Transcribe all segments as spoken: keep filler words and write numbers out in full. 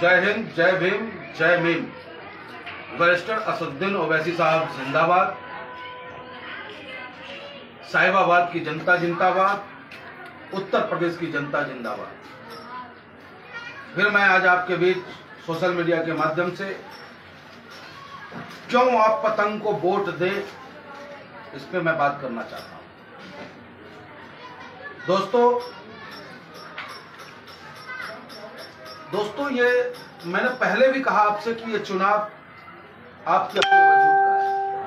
जय हिंद, जय भीम, जय भीम। बैरिस्टर असदुद्दीन ओवैसी साहब जिंदाबाद। साहिबाबाद की जनता जिंदाबाद। उत्तर प्रदेश की जनता जिंदाबाद। फिर मैं आज आपके बीच सोशल मीडिया के माध्यम से क्यों आप पतंग को वोट दें, इस पर मैं बात करना चाहता हूं। दोस्तों दोस्तों ये मैंने पहले भी कहा आपसे कि ये चुनाव आपके अपने वजूद का है।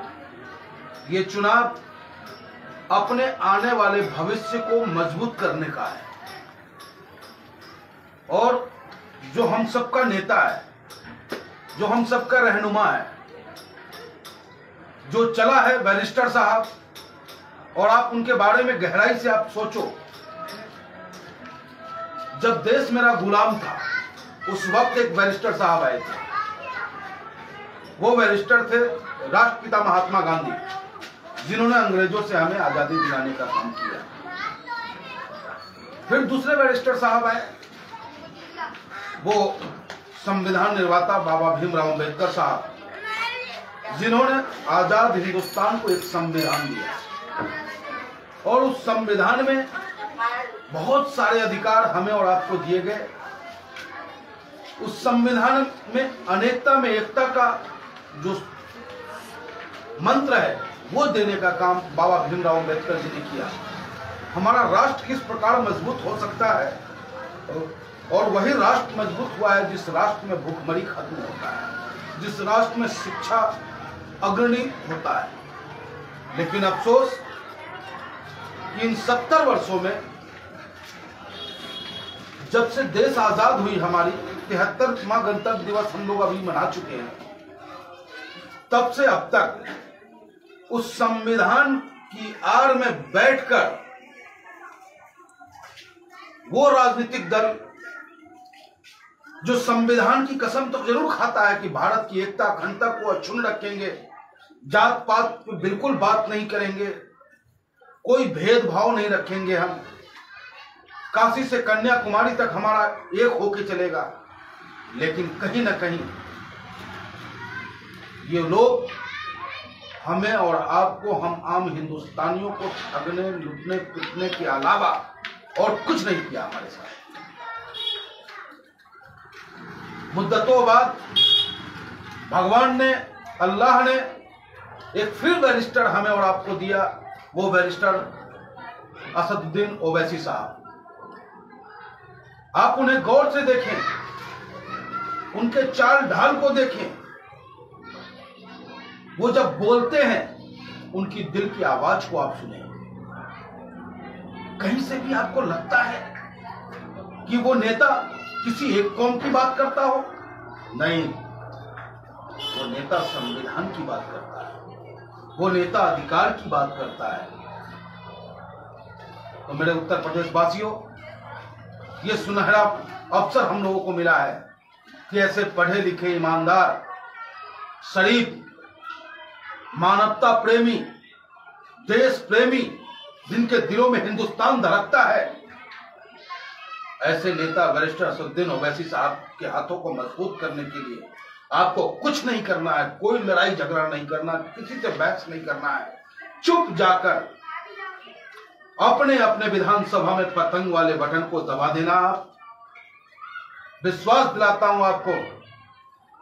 ये चुनाव अपने आने वाले भविष्य को मजबूत करने का है। और जो हम सबका नेता है, जो हम सबका रहनुमा है, जो चला है बैरिस्टर साहब, और आप उनके बारे में गहराई से आप सोचो। जब देश मेरा गुलाम था उस वक्त एक बैरिस्टर साहब आए थे। वो बैरिस्टर थे राष्ट्रपिता महात्मा गांधी, जिन्होंने अंग्रेजों से हमें आजादी दिलाने का काम किया। फिर दूसरे बैरिस्टर साहब आए, वो संविधान निर्माता बाबा भीमराव अंबेडकर साहब, जिन्होंने आजाद हिंदुस्तान को एक संविधान दिया। और उस संविधान में बहुत सारे अधिकार हमें और आपको दिए गए। उस संविधान में अनेकता में एकता का जो मंत्र है वो देने का काम बाबा भीमराव अंबेडकर जी ने किया। हमारा राष्ट्र किस प्रकार मजबूत हो सकता है, और वही राष्ट्र मजबूत हुआ है जिस राष्ट्र में भूखमरी खत्म होता है, जिस राष्ट्र में शिक्षा अग्रणी होता है। लेकिन अफसोस कि इन सत्तर वर्षों में, जब से देश आजाद हुई हमारी, तिहत्तरवां गणतंत्र दिवस हम लोग अभी मना चुके हैं, तब से अब तक उस संविधान की आड़ में बैठकर वो राजनीतिक दल जो संविधान की कसम तो जरूर खाता है कि भारत की एकता अखंडता को अक्षुण्ण रखेंगे, जात पात पे बिल्कुल बात नहीं करेंगे, कोई भेदभाव नहीं रखेंगे, हम काशी से कन्याकुमारी तक हमारा एक होके चलेगा। लेकिन कहीं ना कहीं ये लोग हमें और आपको, हम आम हिंदुस्तानियों को ठगने, लूटने, पीटने के अलावा और कुछ नहीं किया हमारे साथ। मुद्दतों बाद भगवान ने, अल्लाह ने एक फिर बैरिस्टर हमें और आपको दिया। वो बैरिस्टर असदुद्दीन ओवैसी साहब, आप उन्हें गौर से देखें, उनके चाल ढाल को देखें। वो जब बोलते हैं उनकी दिल की आवाज को आप सुनें। कहीं से भी आपको लगता है कि वो नेता किसी एक कौम की बात करता हो, नहीं, वो नेता संविधान की बात करता है, वो नेता अधिकार की बात करता है। तो मेरे उत्तर प्रदेश वासियों, ये सुनहरा अवसर हम लोगों को मिला है कि ऐसे पढ़े लिखे, ईमानदार, शरीफ, मानवता प्रेमी, देश प्रेमी, जिनके दिलों में हिंदुस्तान धड़कता है, ऐसे नेता वरिष्ठ असदुद्दीन ओवैसी साहब के हाथों को मजबूत करने के लिए आपको कुछ नहीं करना है। कोई लड़ाई झगड़ा नहीं करना, किसी से बहस नहीं करना है। चुप जाकर अपने अपने विधानसभा में पतंग वाले बटन को दबा देना। आप, विश्वास दिलाता हूं आपको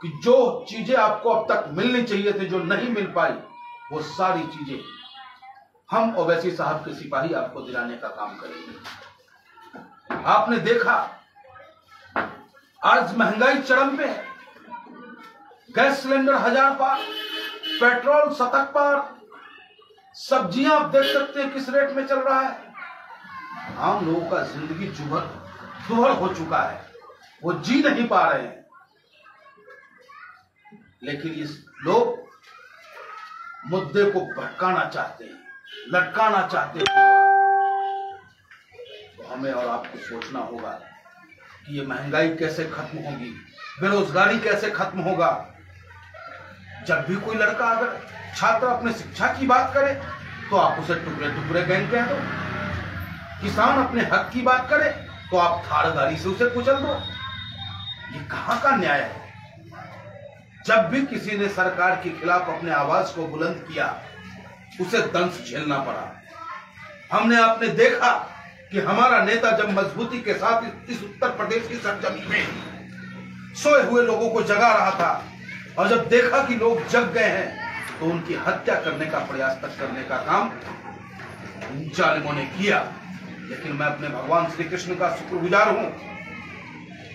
कि जो चीजें आपको अब तक मिलनी चाहिए थी, जो नहीं मिल पाई, वो सारी चीजें हम ओवैसी साहब के सिपाही आपको दिलाने का काम करेंगे। आपने देखा आज महंगाई चरम पे है, गैस सिलेंडर हजार पार, पेट्रोल शतक पार, सब्जियां आप देख सकते हैं किस रेट में चल रहा है। आम लोगों का जिंदगी जुहर दुहर हो चुका है, वो जी नहीं पा रहे हैं। लेकिन ये लोग मुद्दे को भटकाना चाहते हैं, लटकाना चाहते हैं। तो हमें और आपको सोचना होगा कि ये महंगाई कैसे खत्म होगी, बेरोजगारी कैसे खत्म होगा। जब भी कोई लड़का, अगर छात्र अपने शिक्षा की बात करे, तो आप उसे टुकड़े टुकड़े गैंग कह दो, किसान अपने हक की बात करे तो आप थार गाड़ी से उसे कुचल दो। ये कहां का न्याय है? जब भी किसी ने सरकार के खिलाफ अपने आवाज को बुलंद किया उसे दंश झेलना पड़ा। हमने आपने देखा कि हमारा नेता जब मजबूती के साथ इस उत्तर प्रदेश की सरजमीं में सोए हुए लोगों को जगा रहा था और जब देखा कि लोग जग गए हैं तो उनकी हत्या करने का प्रयास तक करने का काम इन जालिमों ने किया। लेकिन मैं अपने भगवान श्री कृष्ण का शुक्रगुजार हूं,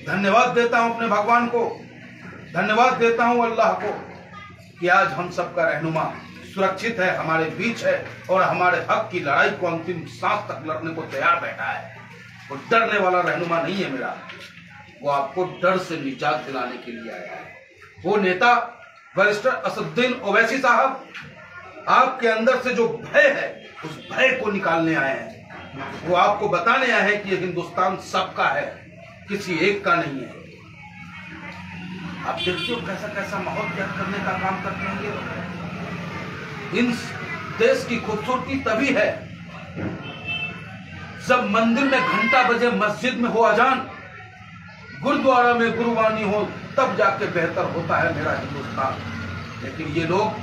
धन्यवाद देता हूं अपने भगवान को, धन्यवाद देता हूं अल्लाह को कि आज हम सबका रहनुमा सुरक्षित है, हमारे बीच है और हमारे हक की लड़ाई को अंतिम सांस तक लड़ने को तैयार बैठा है। वो डरने वाला रहनुमा नहीं है मेरा, वो आपको डर से निजात दिलाने के लिए आया है। वो नेता बैरिस्टर असदुद्दीन ओवैसी साहब आपके अंदर से जो भय है उस भय को निकालने आए हैं। वो आपको बताने आए हैं कि ये हिंदुस्तान सबका है, किसी एक का नहीं है। आप देखते हो कैसा कैसा माहौल तैयार करने का काम करते हैं। इन देश की खूबसूरती तभी है जब मंदिर में घंटा बजे, मस्जिद में हो अजान, गुरुद्वारा में गुरुवाणी हो, तब जाके बेहतर होता है मेरा हिंदुस्तान। लेकिन ये लोग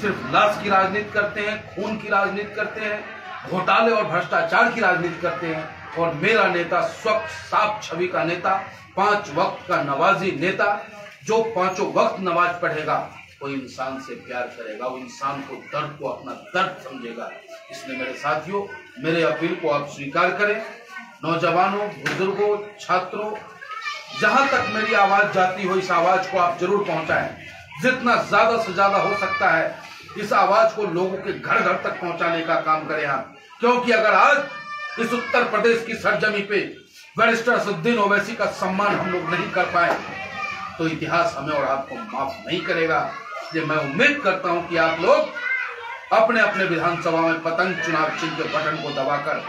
सिर्फ लाश की राजनीति करते हैं, खून की राजनीति करते हैं, घोटाले और भ्रष्टाचार की राजनीति करते हैं। और मेरा नेता स्वच्छ साफ छवि का नेता, पांच वक्त का नवाजी नेता, जो पांचों वक्त नमाज पढ़ेगा, वो इंसान से प्यार करेगा, वो इंसान को दर्द को अपना दर्द समझेगा। इसलिए मेरे साथियों, मेरे अपील को आप स्वीकार करें। नौजवानों, बुजुर्गों, छात्रों, जहां तक मेरी आवाज जाती हो इस आवाज को आप जरूर पहुंचाएं। जितना ज्यादा से ज्यादा हो सकता है इस आवाज को लोगों के घर घर तक पहुंचाने का काम करें आप। क्योंकि अगर आज इस उत्तर प्रदेश की सरजमी पे बैरिस्टर असदुद्दीन ओवैसी का सम्मान हम लोग नहीं कर पाए तो इतिहास हमें और आपको माफ नहीं करेगा। इसलिए मैं उम्मीद करता हूं कि आप लोग अपने अपने विधानसभा में पतंग चुनाव चिन्ह के बटन को दबाकर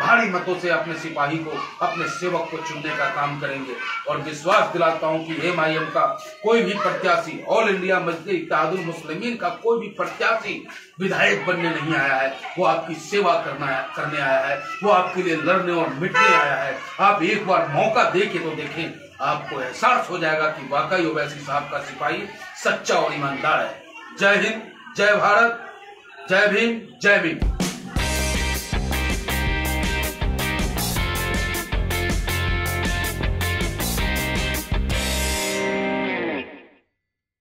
भारी मतों से अपने सिपाही को, अपने सेवक को चुनने का काम करेंगे। और विश्वास दिलाता हूं कि एम आई एम का कोई भी प्रत्याशी, ऑल इंडिया मजलिस-ए-इतहादुल मुस्लिमीन का कोई भी प्रत्याशी विधायक बनने नहीं आया है। वो आपकी सेवा करना करने आया है, वो आपके लिए लड़ने और मिटने आया है। आप एक बार मौका देके तो देखें, आपको एहसास हो जाएगा कि वाकई ओवैसी साहब का सिपाही सच्चा और ईमानदार है। जय हिंद, जय भारत, जय भीम, जय भीम।